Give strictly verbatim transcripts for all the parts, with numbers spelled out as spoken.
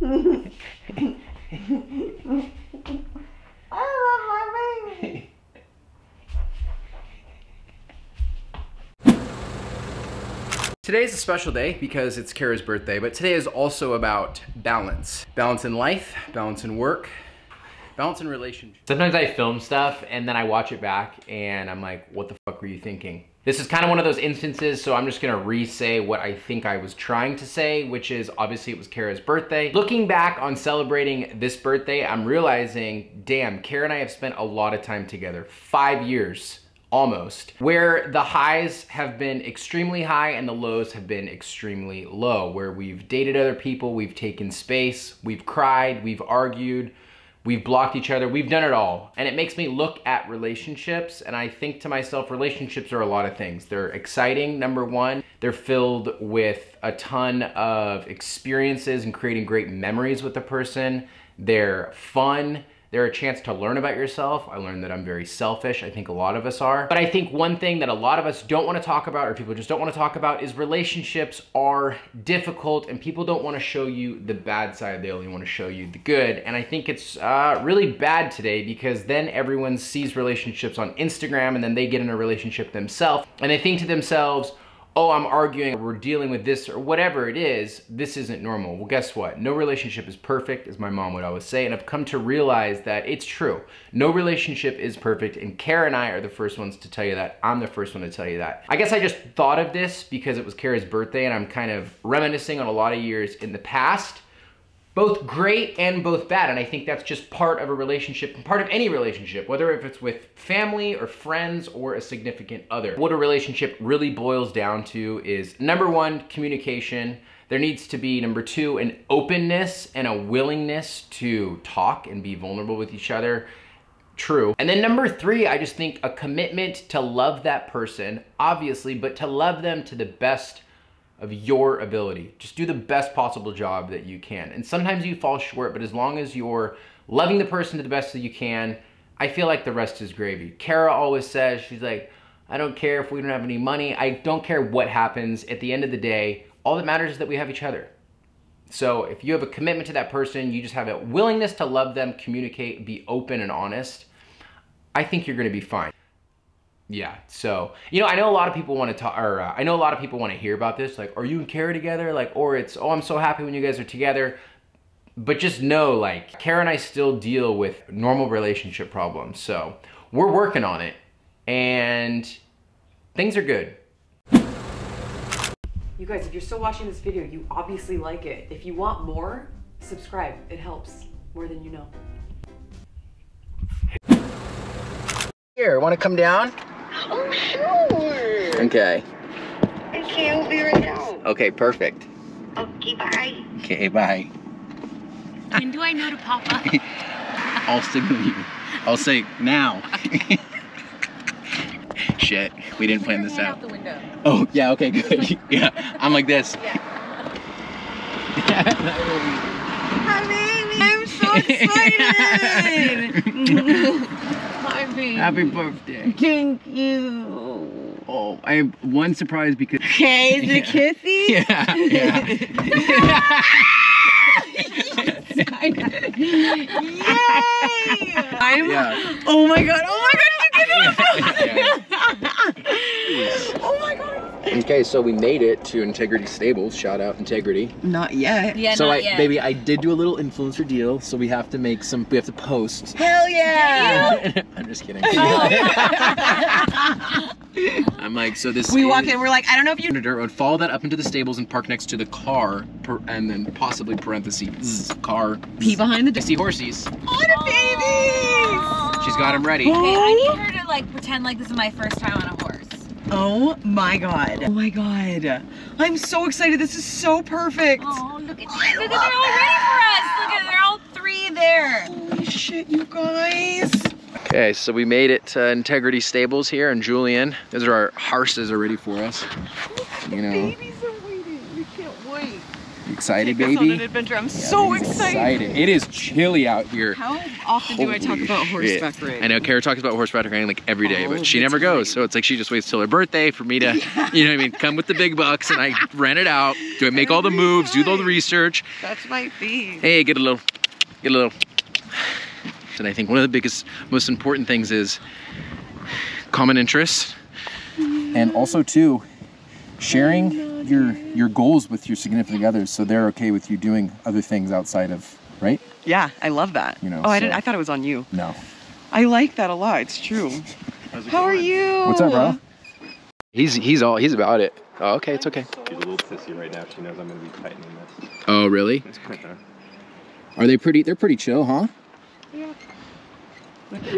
I love my baby. Today is a special day because it's Kara's birthday, but today is also about balance. Balance in life, balance in work, balance in relationships. Sometimes I film stuff and then I watch it back and I'm like, what the fuck were you thinking? This is kind of one of those instances, so I'm just gonna re-say what I think I was trying to say, which is obviously it was Kara's birthday. Looking back on celebrating this birthday, I'm realizing, damn, Kara and I have spent a lot of time together, five years. Almost, where the highs have been extremely high and the lows have been extremely low, where we've dated other people, we've taken space, we've cried, we've argued, we've blocked each other, we've done it all. And it makes me look at relationships and I think to myself, relationships are a lot of things. They're exciting, number one. They're filled with a ton of experiences and creating great memories with the person. They're fun. They're a chance to learn about yourself. I learned that I'm very selfish. I think a lot of us are. But I think one thing that a lot of us don't want to talk about, or people just don't want to talk about, is relationships are difficult and people don't want to show you the bad side. They only want to show you the good. And I think it's uh, really bad today because then everyone sees relationships on Instagram and then they get in a relationship themselves and they think to themselves, oh, I'm arguing, or we're dealing with this, or whatever it is, this isn't normal. Well, guess what? No relationship is perfect, as my mom would always say, and I've come to realize that it's true. No relationship is perfect, and Kara and I are the first ones to tell you that. I'm the first one to tell you that. I guess I just thought of this because it was Kara's birthday, and I'm kind of reminiscing on a lot of years in the past, both great and both bad, and I think that's just part of a relationship, and part of any relationship, whether if it's with family or friends or a significant other. What a relationship really boils down to is, number one, communication. There needs to be, number two, an openness and a willingness to talk and be vulnerable with each other. True. And then number three, I just think a commitment to love that person, obviously, but to love them to the best of your ability. Just do the best possible job that you can. And sometimes you fall short, but as long as you're loving the person to the best that you can, I feel like the rest is gravy. Kara always says, she's like, I don't care if we don't have any money. I don't care what happens. At the end of the day, all that matters is that we have each other. So if you have a commitment to that person, you just have a willingness to love them, communicate, be open and honest, I think you're gonna be fine. Yeah, so, you know, I know a lot of people want to talk, or uh, I know a lot of people want to hear about this, like, are you and Kara together? Like, or it's, oh, I'm so happy when you guys are together. But just know, like, Kara and I still deal with normal relationship problems, so we're working on it, and things are good. You guys, if you're still watching this video, you obviously like it. If you want more, subscribe. It helps more than you know. Here, want to come down? Oh, sure. Okay. Okay, I'll be right down. Okay, perfect. Okay, bye. Okay, bye. When do I know to pop up? I'll signal you. I'll say, now. Shit, we didn't plan this out. Out the window. Oh, yeah, okay, good. Yeah, I'm like this. Yeah. Hi, baby. I'm so excited. My baby. Happy birthday. Thank you. Oh, I have one surprise because... Okay, is it kissy? Yeah, yeah. Yay! I'm... Yeah. Oh my god, oh my god, did you get it? Oh my god. Okay, so we made it to Integrity Stables. Shout out Integrity. Not yet. Yeah, so not I, yet. Baby, I did do a little influencer deal, so we have to make some, we have to post. Hell yeah! I'm just kidding. I'm like, so this We is, walk in, we're like, I don't know if you... Dirt road, follow that up into the stables and park next to the car, per, and then possibly parentheses, car. Pee behind the... I see horsies. Oh, the babies! She's got them ready. Okay, I need her to, like, pretend like this is my first time on a horse. Oh my god. Oh my god. I'm so excited. This is so perfect. Oh, look at them. Oh, look at, they're all that. Ready for us. Look at, they're all three there. Holy shit, you guys. Okay, so we made it to Integrity Stables here in Julian. Those are our horses are ready for us. You know. The babies are waiting. We can't wait. You excited, Take baby? Us on an adventure. I'm yeah, so excited. excited. It is chilly out here. How often Holy do I talk about horseback shit. riding? I know Kara talks about horseback riding like every day, oh, but she never goes. Great. So it's like she just waits till her birthday for me to, yeah. you know what I mean, come with the big bucks and I rent it out. Do I make every all the moves? Time. Do all the research? That's my theme. Hey, get a little, get a little. And I think one of the biggest, most important things is common interests, and also too, sharing. your your goals with your significant others, so they're okay with you doing other things outside of, right? Yeah, I love that. You know, oh, so. I didn't. I thought it was on you. No, I like that a lot. It's true. How's it How going? are you? What's up, bro? He's he's all he's about it. Oh, okay, it's okay. She's a little pissy right now. She knows I'm gonna be tightening this. Oh, really? Are they pretty? They're pretty chill, huh? Yeah.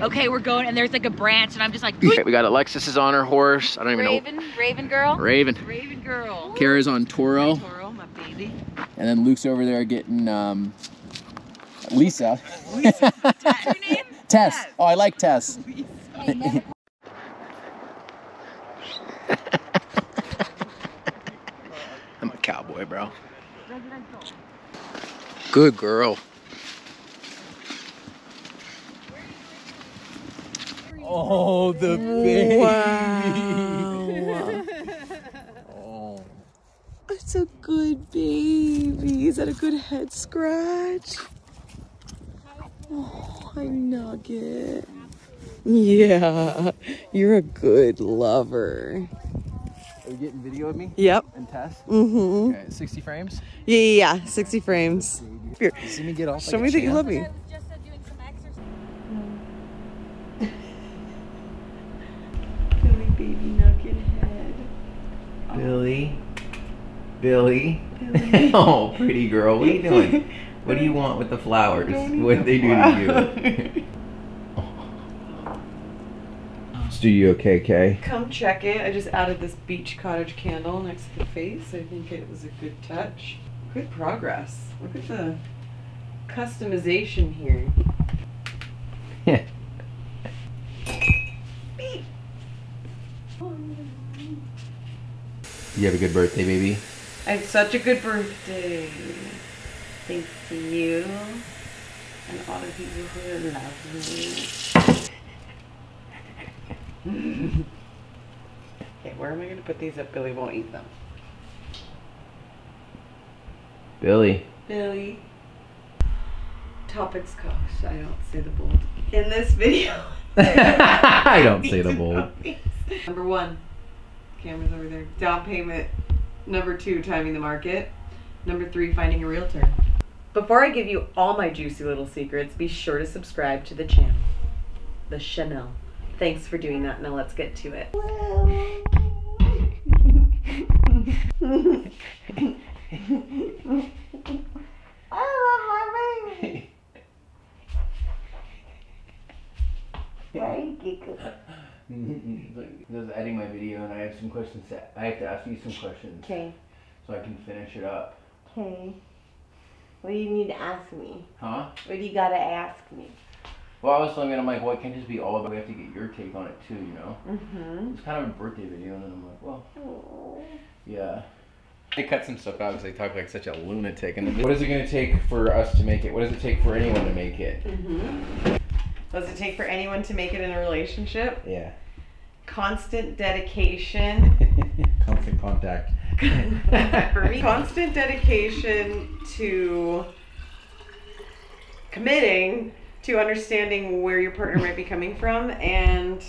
Okay, we're going, and there's like a branch, and I'm just like. Okay, we got Alexis is on her horse. I don't even Raven, know. Raven, Raven girl. Raven. Raven girl. Kara's on Toro. My Toro, my baby. And then Luke's over there getting um, Lisa. Lisa. What's your name? Tess. Tess. Oh, I like Tess. Lisa. I'm a cowboy, bro. Good girl. Oh, the baby! Wow. Oh. It's a good baby. Is that a good head scratch? Oh, I nugget. Yeah, you're a good lover. Are you getting video of me? Yep. And Tess? Mm-hmm. Okay, sixty frames? Yeah, yeah, yeah. sixty frames. Here. See me get off Show like me that you love me. Billy, Billy, Billy. Oh, pretty girl, what are you doing? What do you want with the flowers? What did they do to you? Studio K K. Come check it. I just added this beach cottage candle next to the face. I think it was a good touch. Good progress. Look at the customization here. Yeah. You have a good birthday, baby. I had such a good birthday. Thanks to you and all the people who love me. Okay, where am I gonna put these up? Billy won't eat them. Billy. Billy. Topics cost. I don't say the bold. In this video. I don't say the bold. Number one. Cameras over there. Down payment. Number two, timing the market. Number three, finding a realtor. Before I give you all my juicy little secrets, be sure to subscribe to the channel. The Chanel. Thanks for doing that. Now let's get to it. I love my baby. Very giggle. Like, I editing my video and I have some questions that I have to ask you some questions. Okay. So I can finish it up. Okay. What do you need to ask me? Huh? What do you gotta ask me? Well, I was thinking, I'm like, well, it can't just be all about, we have to get your take on it too, you know? Mm-hmm. It's kind of a birthday video and then I'm like, well. Aww. Yeah. They cut some stuff out because they talk like such a lunatic. And what is it gonna take for us to make it? What does it take for anyone to make it? Mm-hmm. What does it take for anyone to make it in a relationship? Yeah. Constant dedication. Constant contact. For me, constant dedication to committing to understanding where your partner might be coming from and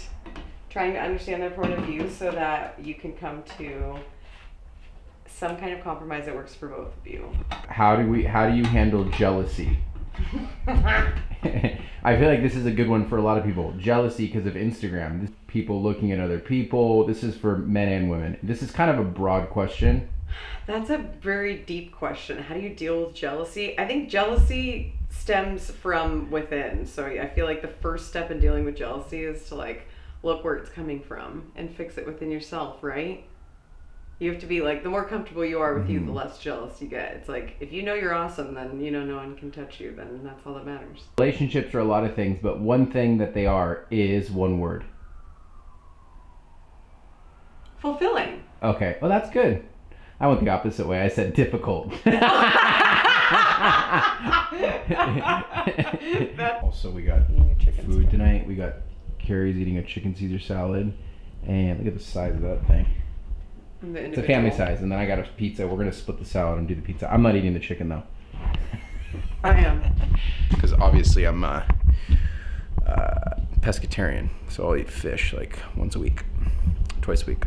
trying to understand their point of view so that you can come to some kind of compromise that works for both of you. How do we? How do you handle jealousy? I feel like this is a good one for a lot of people. Jealousy because of Instagram. People looking at other people. This is for men and women. This is kind of a broad question. That's a very deep question. How do you deal with jealousy? I think jealousy stems from within. So I feel like the first step in dealing with jealousy is to like look where it's coming from and fix it within yourself, right? You have to be like, the more comfortable you are with mm-hmm. you, the less jealous you get. It's like, if you know you're awesome, then you know no one can touch you, then that's all that matters. Relationships are a lot of things, but one thing that they are is one word. Fulfilling. Okay, well that's good. I went the opposite way. I said difficult. Also, we got food tonight. We got Carrie's eating a chicken Caesar salad. And look at the size of that thing. It's a family size. And then I got a pizza. We're going to split the salad and do the pizza. I'm not eating the chicken, though. I am. Because obviously I'm a uh, uh, pescatarian. So I'll eat fish like once a week, twice a week.